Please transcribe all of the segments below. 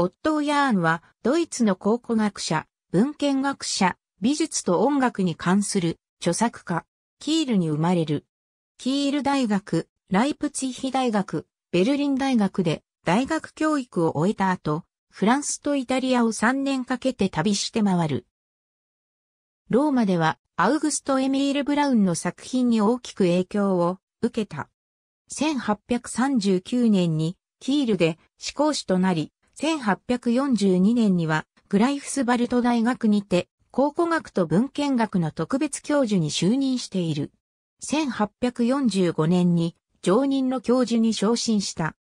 オットー・ヤーンはドイツの考古学者、文献学者、美術と音楽に関する著作家、キールに生まれる。キール大学、ライプツィヒ大学、ベルリン大学で大学教育を終えた後、フランスとイタリアを3年かけて旅して回る。ローマではアウグスト・エミール・ブラウンの作品に大きく影響を受けた。1839年にキールで志向士となり、1842年にはグライフスバルト大学にて考古学と文献学の特別教授に就任している。1845年に常任の教授に昇進した。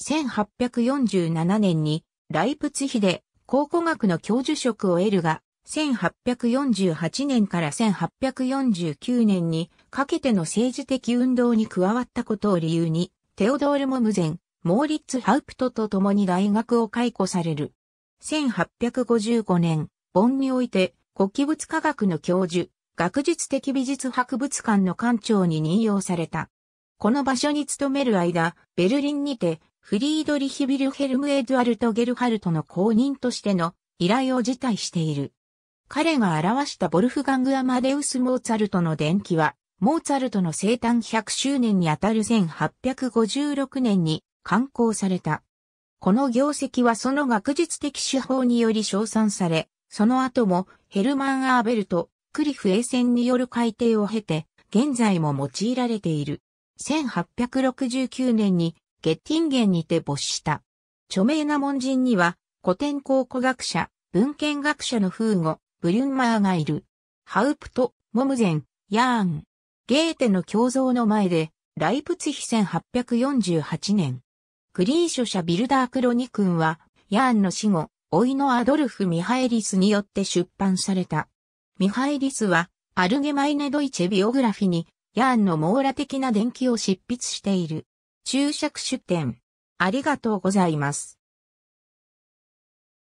1847年にライプツィヒで考古学の教授職を得るが、1848年から1849年にかけての政治的運動に加わったことを理由に、テオドール・モムゼン、モーリッツ・ハウプトと共に大学を解雇される。1855年、ボンにおいて古器物科学の教授、学術的美術博物館の館長に任用された。この場所に勤める間、ベルリンにて、フリードリヒ・ヴィルヘルム・エドゥアルト・ゲルハルトの公認としての依頼を辞退している。彼が表したボルフガング・アマデウス・モーツァルトの伝記は、モーツァルトの生誕100周年にあたる1856年に刊行された。この業績はその学術的手法により称賛され、その後もヘルマン・アーベルとクリフ・エイセンによる改訂を経て、現在も用いられている。1869年にゲッティンゲンにて没した。著名な門人には、古典考古学者、文献学者のフーゴ、ブリュンマーがいる。ハウプト、モムゼン、ヤーン。ゲーテの胸像の前で、ライプツィヒ1848年。グリーショシャ・ビルダー・クロニクンは、ヤーンの死後、甥いのアドルフ・ミハエリスによって出版された。ミハエリスは、アルゲマイネ・ドイチェ・ビオグラフィに、ヤーンの網羅的な伝記を執筆している。注釈出典。ありがとうございます。